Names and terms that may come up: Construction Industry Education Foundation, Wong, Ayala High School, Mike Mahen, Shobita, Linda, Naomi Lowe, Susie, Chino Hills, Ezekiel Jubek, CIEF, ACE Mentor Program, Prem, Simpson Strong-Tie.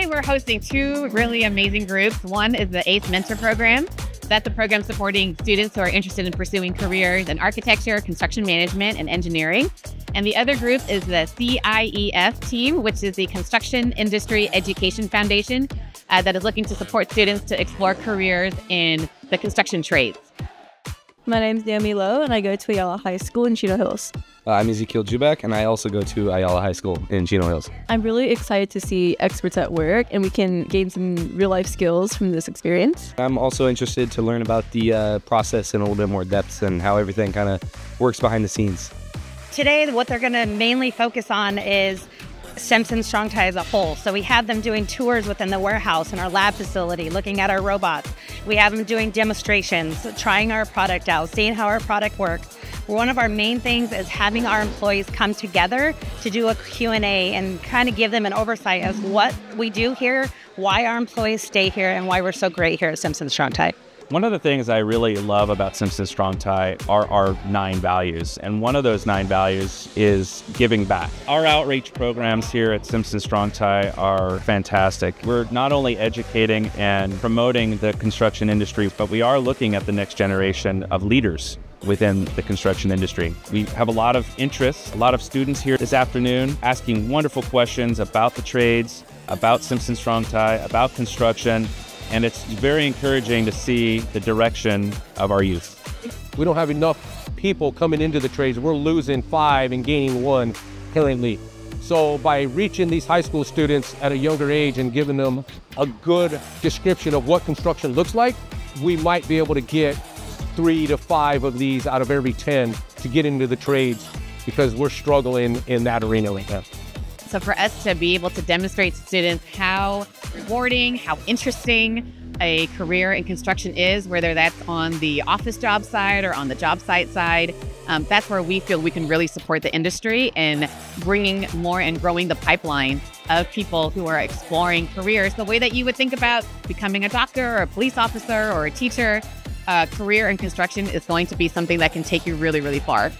Today we're hosting two really amazing groups. One is the ACE Mentor Program. That's a program supporting students who are interested in pursuing careers in architecture, construction management, and engineering. And the other group is the CIEF team, which is the Construction Industry Education Foundation that is looking to support students to explore careers in the construction trades. My name is Naomi Lowe, and I go to Ayala High School in Chino Hills. I'm Ezekiel Jubek, and I also go to Ayala High School in Chino Hills. I'm really excited to see experts at work, and we can gain some real-life skills from this experience. I'm also interested to learn about the process in a little bit more depth and how everything kind of works behind the scenes. Today, what they're going to mainly focus on is Simpson Strong-Tie as a whole. So we have them doing tours within the warehouse and our lab facility, looking at our robots. We have them doing demonstrations, trying our product out, seeing how our product works. One of our main things is having our employees come together to do a Q&A and kind of give them an oversight of what we do here, why our employees stay here, and why we're so great here at Simpson Strong-Tie. One of the things I really love about Simpson Strong-Tie are our 9 values, and one of those 9 values is giving back. Our outreach programs here at Simpson Strong-Tie are fantastic. We're not only educating and promoting the construction industry, but we are looking at the next generation of leaders within the construction industry. We have a lot of interests, a lot of students here this afternoon asking wonderful questions about the trades, about Simpson Strong-Tie, about construction, and it's very encouraging to see the direction of our youth. We don't have enough people coming into the trades. We're losing 5 and gaining 1 currently. So by reaching these high school students at a younger age and giving them a good description of what construction looks like, we might be able to get 3 to 5 of these out of every 10 to get into the trades, because we're struggling in that arena right now. So for us to be able to demonstrate to students how rewarding, how interesting a career in construction is, whether that's on the office job side or on the job site side, that's where we feel we can really support the industry and bringing more and growing the pipeline of people who are exploring careers the way that you would think about becoming a doctor or a police officer or a teacher. A career in construction is going to be something that can take you really, really far.